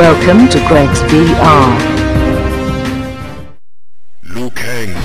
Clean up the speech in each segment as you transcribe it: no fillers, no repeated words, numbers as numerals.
Welcome to Greg's VR. Liu Kang.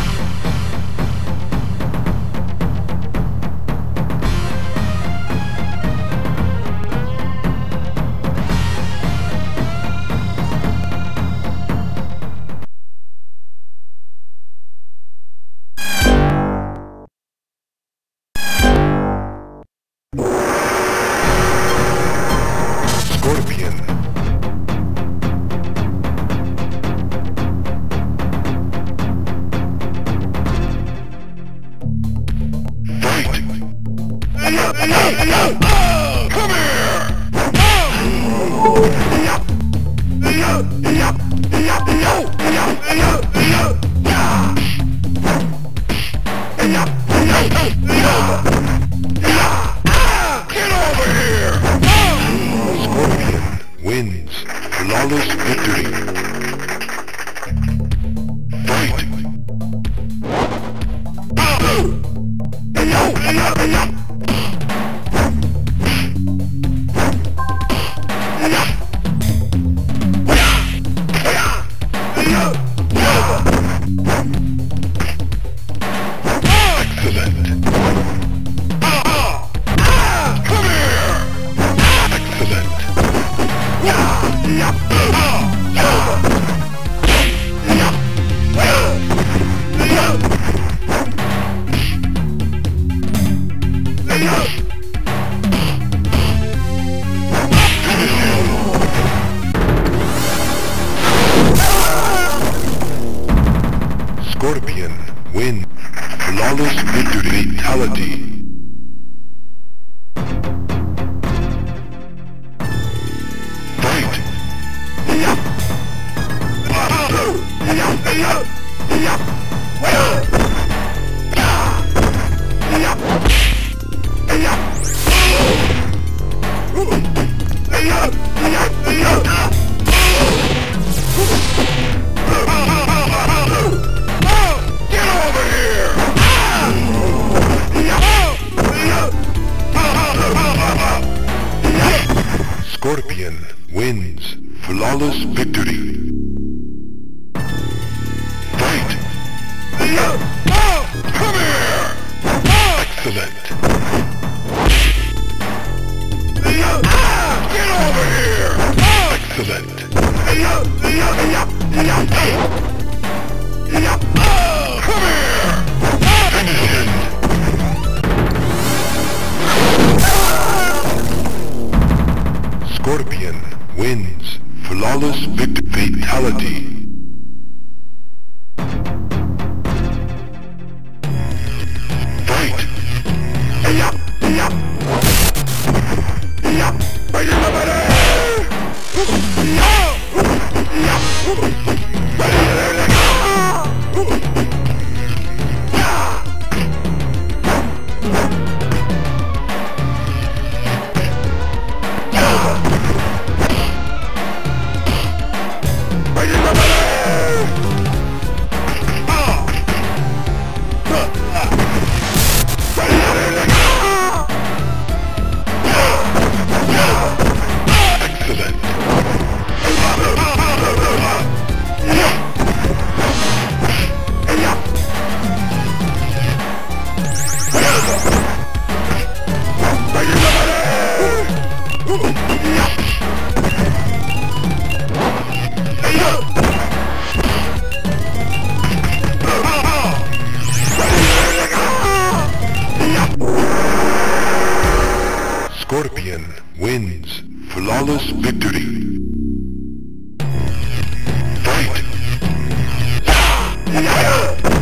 Scorpion. Flawless victory. Fight. Excellent. Come here. Excellent. Scorpion win. Flawless victory. Fatality. Scorpion wins. Flawless victory. Fight! Come here! Excellent! Get over here! Excellent! Come here! Finish him! Scorpion wins. Flawless victory. Fatality. Fight. Scorpion wins. Flawless victory. Fight. Come here! Excellent!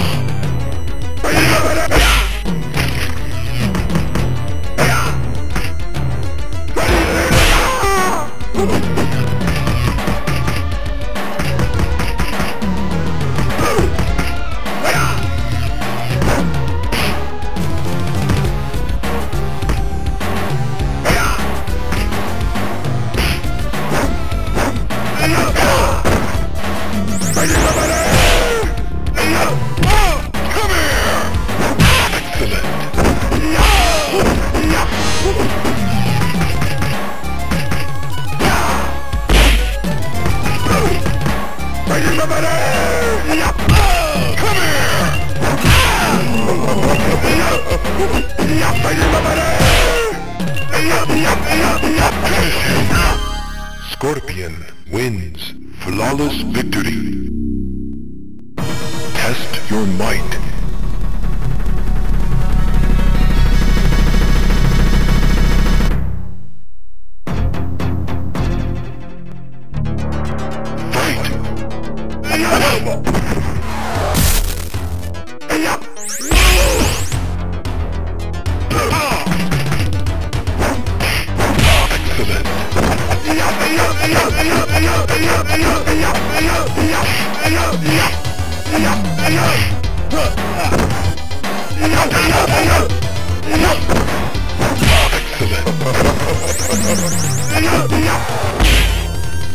Scorpion wins flawless victory. Test your might.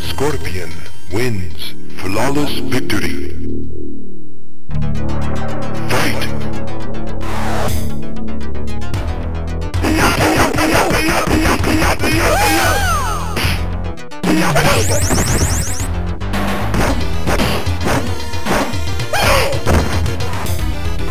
Scorpion wins flawless victory. Victory.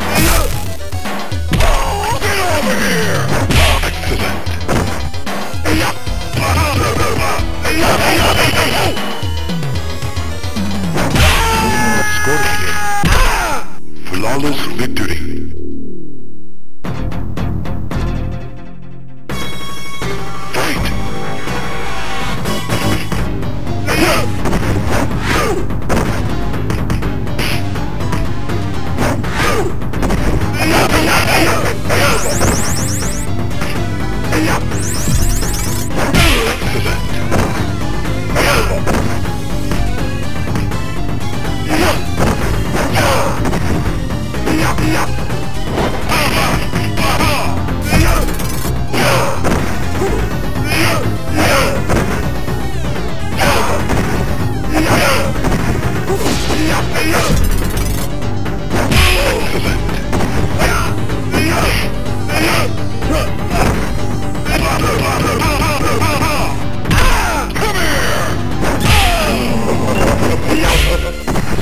Fight. Excellent.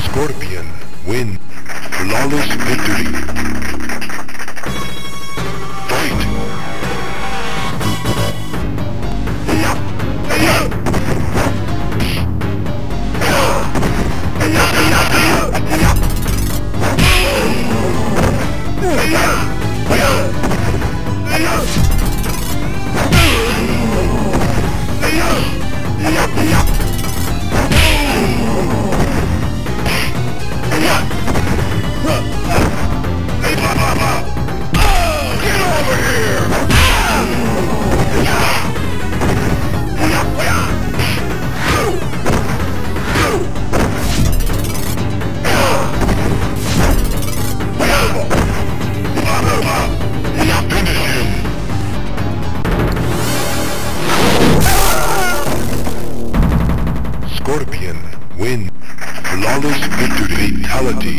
Scorpion wins flawless victory. Scorpion wins flawless victory. Fatality.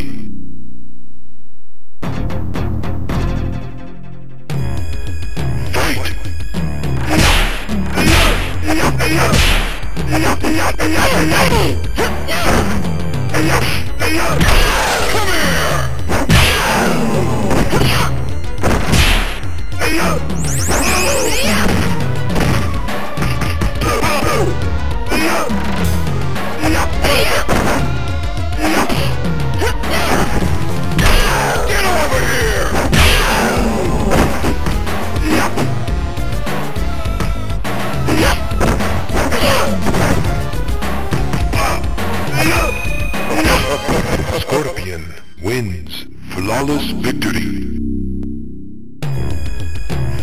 Scorpion wins flawless victory.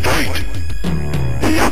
Fight! Yeah!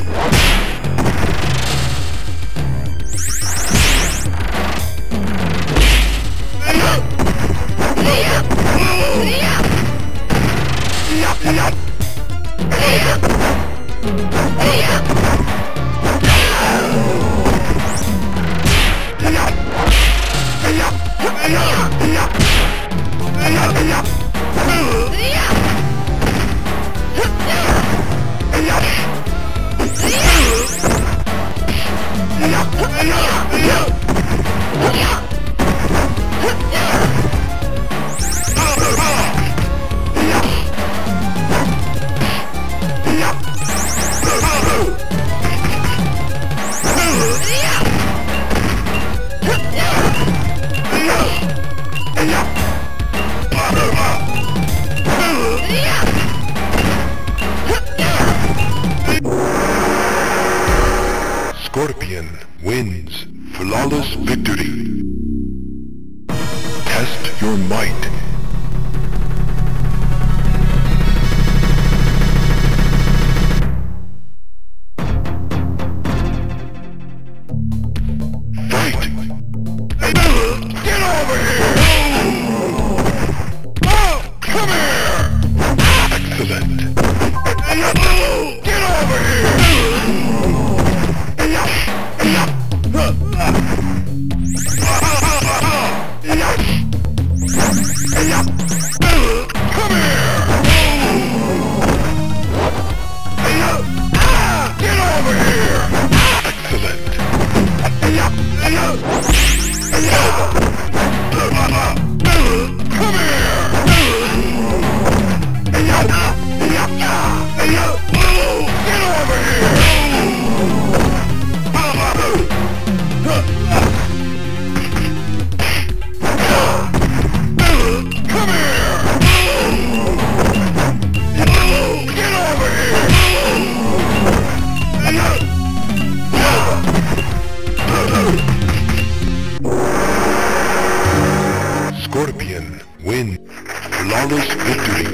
Scorpion win. Flawless victory.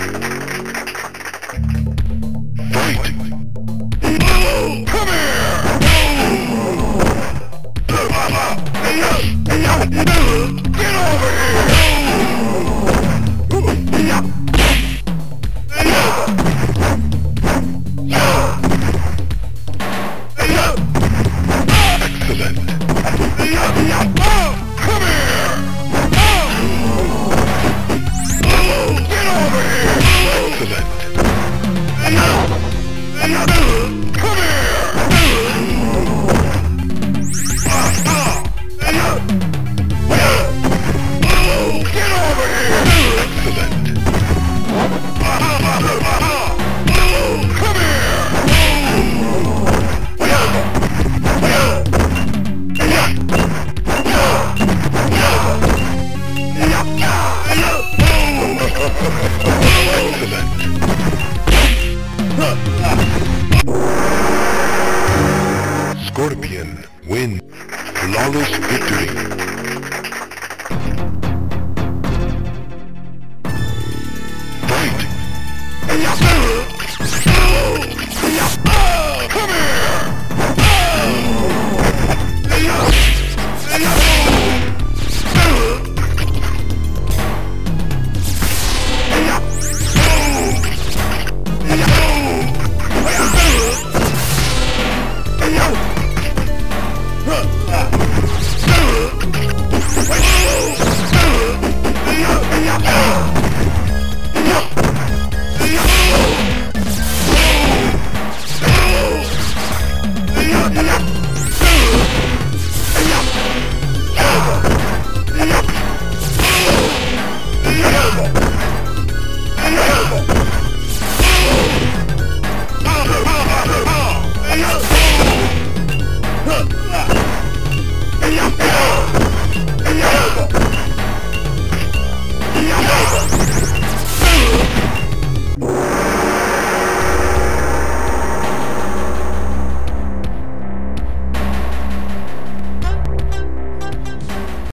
Get over here!